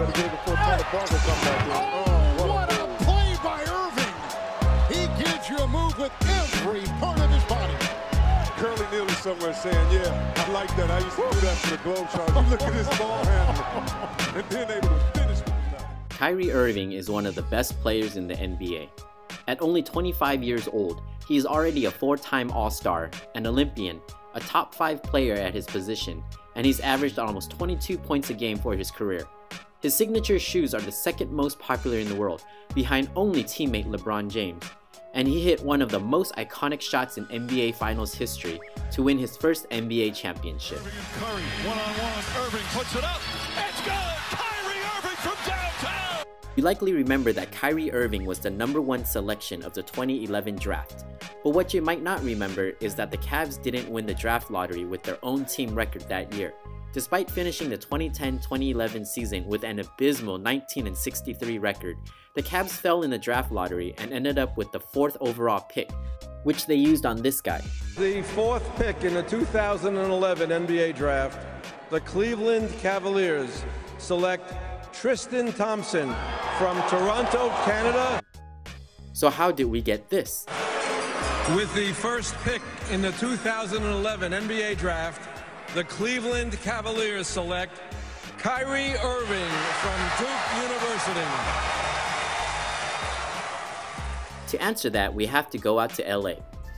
Better be before Tyler Barber comes back in. Oh, what a play by Irving. He gives you a move with every part of his body. Curly Neal is somewhere saying, yeah, I like that. I used to do that for the Globetrotters. You look at this ball handler. And being able to finish with that. Kyrie Irving is one of the best players in the NBA. At only 25 years old, he is already a four-time All-Star, an Olympian, a top-5 player at his position, and he's averaged almost 22 points a game for his career. His signature shoes are the second most popular in the world, behind only teammate LeBron James, and he hit one of the most iconic shots in NBA Finals history to win his first NBA championship. Irving and Curry, one-on-one, Irving puts it up, it's good! Kyrie Irving from downtown! You likely remember that Kyrie Irving was the #1 selection of the 2011 draft. But what you might not remember is that the Cavs didn't win the draft lottery with their own team record that year, despite finishing the 2010-2011 season with an abysmal 19-63 record. The Cavs fell in the draft lottery and ended up with the 4th overall pick, which they used on this guy. The 4th pick in the 2011 NBA draft, the Cleveland Cavaliers select Tristan Thompson from Toronto, Canada. So how did we get this? With the first pick in the 2011 NBA Draft, the Cleveland Cavaliers select Kyrie Irving from Duke University. To answer that, we have to go out to LA.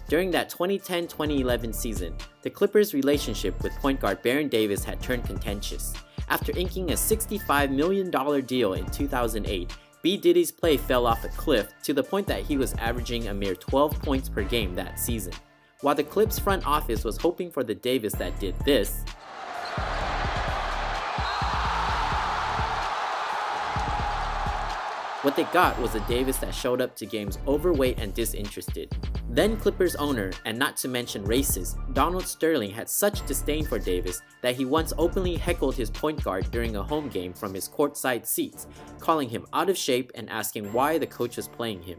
During that 2010-2011 season, the Clippers' relationship with point guard Baron Davis had turned contentious. After inking a $65 million deal in 2008, B. Diddy's play fell off a cliff to the point that he was averaging a mere 12 points per game that season. While the Clips front office was hoping for the Davis that did this, what they got was a Davis that showed up to games overweight and disinterested. Then Clippers owner, and not to mention racist, Donald Sterling had such disdain for Davis that he once openly heckled his point guard during a home game from his courtside seats, calling him out of shape and asking why the coach was playing him.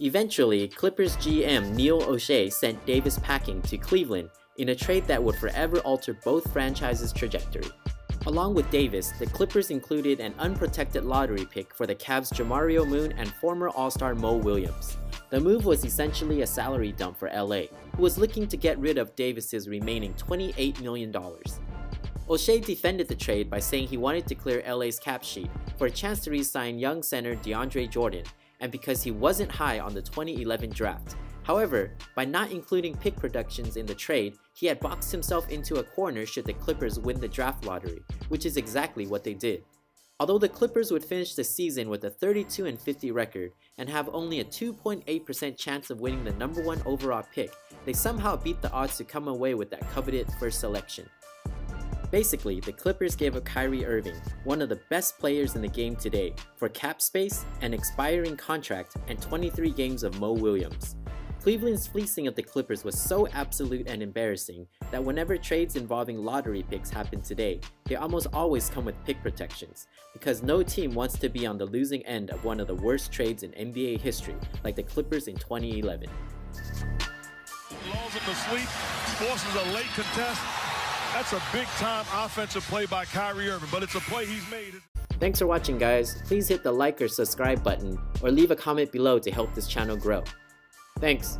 Eventually, Clippers GM Neil Olshey sent Davis packing to Cleveland in a trade that would forever alter both franchises' trajectory. Along with Davis, the Clippers included an unprotected lottery pick for the Cavs' Jamario Moon and former All-Star Mo Williams. The move was essentially a salary dump for LA, who was looking to get rid of Davis's remaining $28 million. Olshey defended the trade by saying he wanted to clear LA's cap sheet for a chance to re-sign young center DeAndre Jordan, and because he wasn't high on the 2011 draft. However, by not including pick productions in the trade, he had boxed himself into a corner should the Clippers win the draft lottery, which is exactly what they did. Although the Clippers would finish the season with a 32-50 record and have only a 2.8% chance of winning the #1 overall pick, they somehow beat the odds to come away with that coveted first selection. Basically, the Clippers gave up Kyrie Irving, one of the best players in the game today, for cap space, an expiring contract, and 23 games of Mo Williams. Cleveland's fleecing of the Clippers was so absolute and embarrassing that whenever trades involving lottery picks happen today, they almost always come with pick protections, because no team wants to be on the losing end of one of the worst trades in NBA history, like the Clippers in 2011. Lulls him to sleep, forces a late contest. That's a big-time offensive play by Kyrie Irving, but it's a play he's made. Thanks for watching, guys. Please hit the like or subscribe button, or leave a comment below to help this channel grow. Thanks.